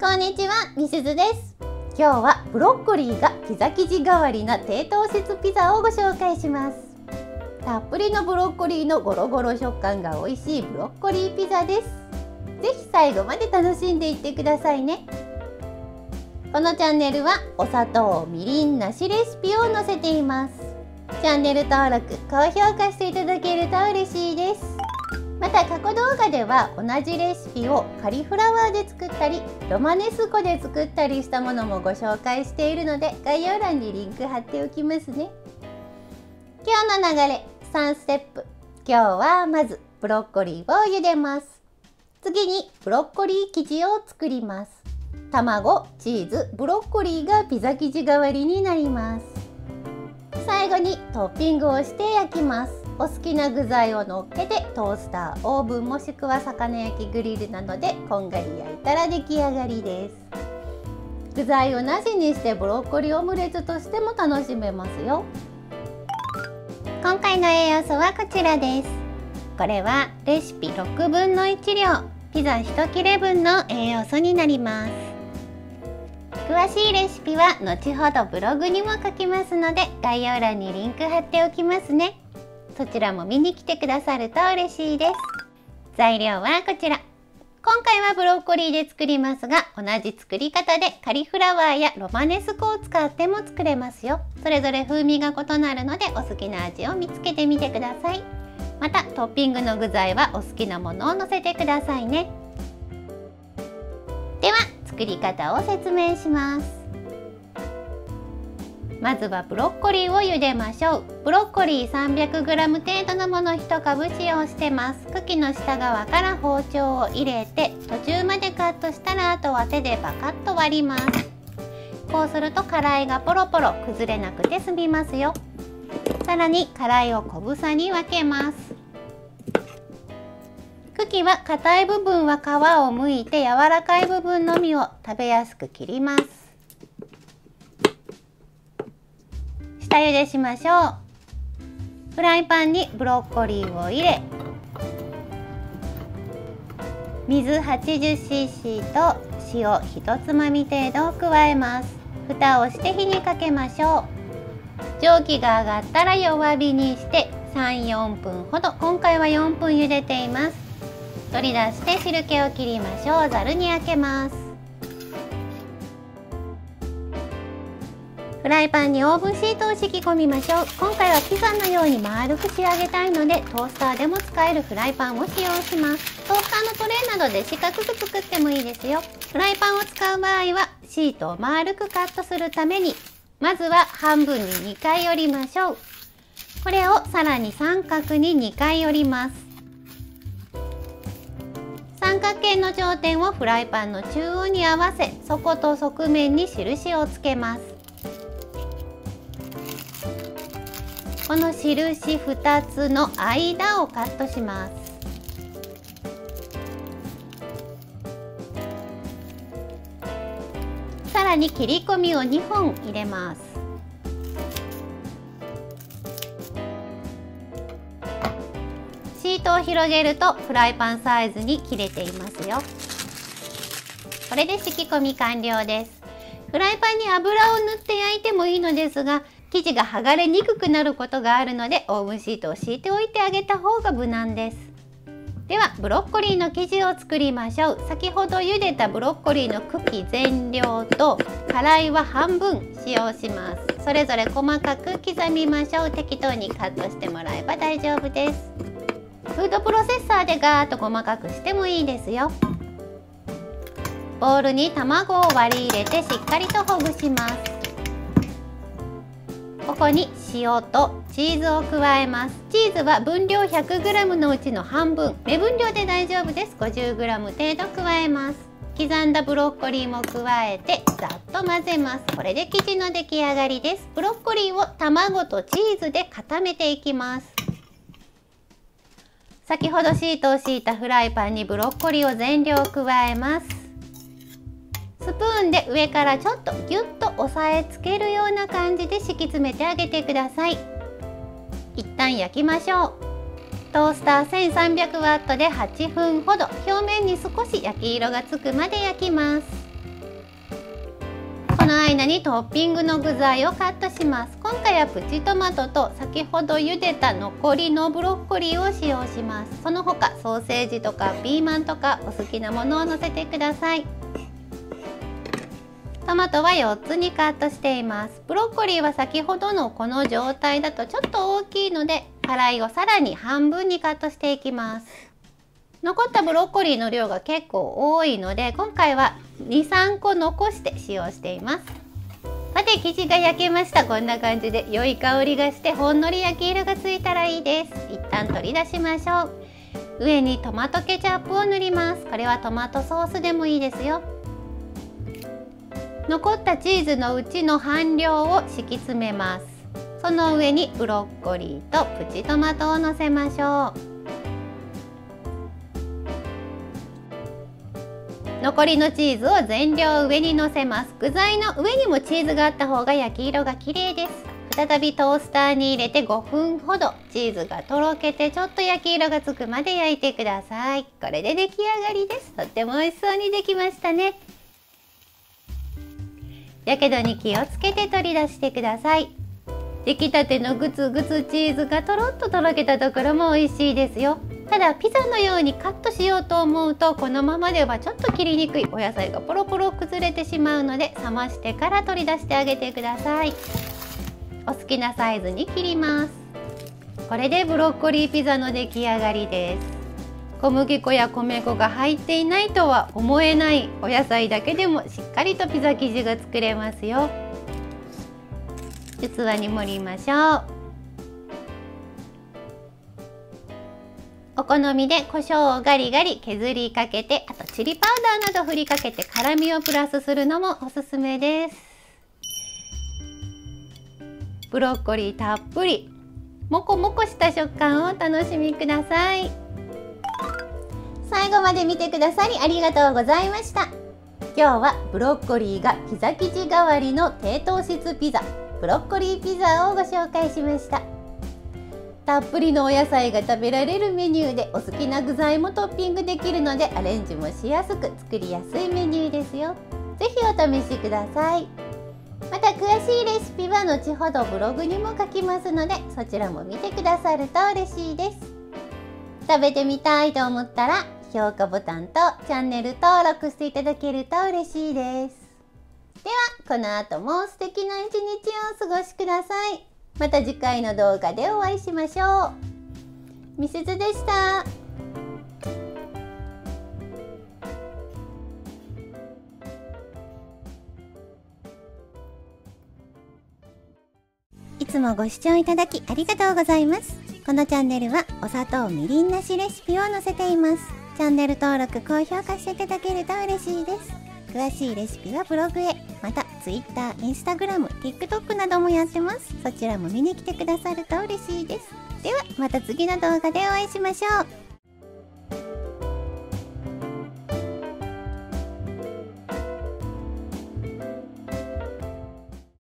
こんにちは、みすずです。今日はブロッコリーがピザ生地代わりな低糖質ピザをご紹介します。たっぷりのブロッコリーのゴロゴロ食感が美味しいブロッコリーピザです。ぜひ最後まで楽しんでいってくださいね。このチャンネルはお砂糖、みりんなしレシピを載せています。チャンネル登録、高評価していただけると嬉しいです。また過去動画では同じレシピをカリフラワーで作ったりロマネスコで作ったりしたものもご紹介しているので概要欄にリンク貼っておきますね。今日の流れ3ステップ。今日はまずブロッコリーを茹でます。次にブロッコリー生地を作ります。卵、チーズ、ブロッコリーがピザ生地代わりになります。最後にトッピングをして焼きます。お好きな具材を乗っけてトースター、オーブンもしくは魚焼きグリルなどでこんがり焼いたら出来上がりです。具材をなしにしてブロッコリーオムレツとしても楽しめますよ。今回の栄養素はこちらです。これはレシピ6分の1量、ピザ1切れ分の栄養素になります。詳しいレシピは後ほどブログにも書きますので概要欄にリンク貼っておきますね。そちらも見に来てくださると嬉しいです。材料はこちら。今回はブロッコリーで作りますが、同じ作り方でカリフラワーやロマネスコを使っても作れますよ。それぞれ風味が異なるのでお好きな味を見つけてみてください。またトッピングの具材はお好きなものをのせてくださいね。では作り方を説明します。まずはブロッコリーを茹でましょう。ブロッコリー 300g 程度のもの1株使用してます。茎の下側から包丁を入れて途中までカットしたらあとは手でパカッと割ります。こうすると辛いがポロポロ崩れなくて済みますよ。さらに辛いを小房に分けます。茎は硬い部分は皮を剥いて柔らかい部分のみを食べやすく切ります。下茹でしましょう。フライパンにブロッコリーを入れ、水 80cc と塩1つまみ程度を加えます。蓋をして火にかけましょう。蒸気が上がったら弱火にして3、4分ほど、今回は4分茹でています。取り出して汁気を切りましょう。ざるにあけます。フライパンにオーブンシートを敷き込みましょう。今回はピザのように丸く仕上げたいのでトースターでも使えるフライパンを使用します。トースターのトレーなどで四角く作ってもいいですよ。フライパンを使う場合はシートを丸くカットするためにまずは半分に2回折りましょう。これをさらに三角に2回折ります。三角形の頂点をフライパンの中央に合わせ、底と側面に印をつけます。この印2つの間をカットします。さらに切り込みを2本入れます。シートを広げるとフライパンサイズに切れていますよ。これで敷き込み完了です。フライパンに油を塗って焼いてもいいのですが、生地が剥がれにくくなることがあるのでオーブンシートを敷いておいてあげた方が無難です。ではブロッコリーの生地を作りましょう。先ほど茹でたブロッコリーの茎全量と辛いは半分使用します。それぞれ細かく刻みましょう。適当にカットしてもらえば大丈夫です。フードプロセッサーでガーッと細かくしてもいいですよ。ボウルに卵を割り入れてしっかりとほぐします。ここに塩とチーズを加えます。チーズは分量 100g のうちの半分、目分量で大丈夫です。50g 程度加えます。刻んだブロッコリーも加えてざっと混ぜます。これで生地の出来上がりです。ブロッコリーを卵とチーズで固めていきます。先ほどシートを敷いたフライパンにブロッコリーを全量加えます。スプーンで上からちょっとギュッと押さえつけるような感じで敷き詰めてあげてください。一旦焼きましょう。トースター 1300W で8分ほど、表面に少し焼き色がつくまで焼きます。の間にトッピングの具材をカットします。今回はプチトマトと先ほど茹でた残りのブロッコリーを使用します。その他ソーセージとかピーマンとかお好きなものをのせてください。トマトは4つにカットしています。ブロッコリーは先ほどのこの状態だとちょっと大きいので、辛いをさらに半分にカットしていきます。残ったブロッコリーの量が結構多いので、今回は2、3個残して使用しています。さて生地が焼けました。こんな感じで良い香りがしてほんのり焼き色がついたらいいです。一旦取り出しましょう。上にトマトケチャップを塗ります。これはトマトソースでもいいですよ。残ったチーズのうちの半量を敷き詰めます。その上にブロッコリーとプチトマトをのせましょう。残りのチーズを全量上にのせます。具材の上にもチーズがあった方が焼き色が綺麗です。再びトースターに入れて5分ほどチーズがとろけてちょっと焼き色がつくまで焼いてください。これで出来上がりです。とっても美味しそうにできましたね。やけどに気をつけて取り出してください。出来たてのグツグツチーズがとろっととろけたところも美味しいですよ。ただピザのようにカットしようと思うと、このままではちょっと切りにくいお野菜がポロポロ崩れてしまうので、冷ましてから取り出してあげてください。お好きなサイズに切ります。これでブロッコリーピザの出来上がりです。小麦粉や米粉が入っていないとは思えないお野菜だけでもしっかりとピザ生地が作れますよ。器に盛りましょう。お好みで胡椒をガリガリ削りかけて、あとチリパウダーなど振りかけて辛みをプラスするのもおすすめです。ブロッコリーたっぷり、もこもこした食感をお楽しみください。最後まで見てくださりありがとうございました。今日はブロッコリーがピザ生地代わりの低糖質ピザ、ブロッコリーピザをご紹介しました。たっぷりのお野菜が食べられるメニューで、お好きな具材もトッピングできるのでアレンジもしやすく作りやすいメニューですよ。ぜひお試しください。また詳しいレシピは後ほどブログにも書きますので、そちらも見てくださると嬉しいです。食べてみたいと思ったら、評価ボタンとチャンネル登録していただけると嬉しいです。では、この後も素敵な一日をお過ごしください。また次回の動画でお会いしましょう。みすずでした。いつもご視聴いただきありがとうございます。このチャンネルはお砂糖みりんなしレシピを載せています。チャンネル登録・高評価していただけると嬉しいです。詳しいレシピはブログへ、また Twitter、Instagram、TikTok などもやってます。そちらも見に来てくださると嬉しいです。ではまた次の動画でお会いしましょう。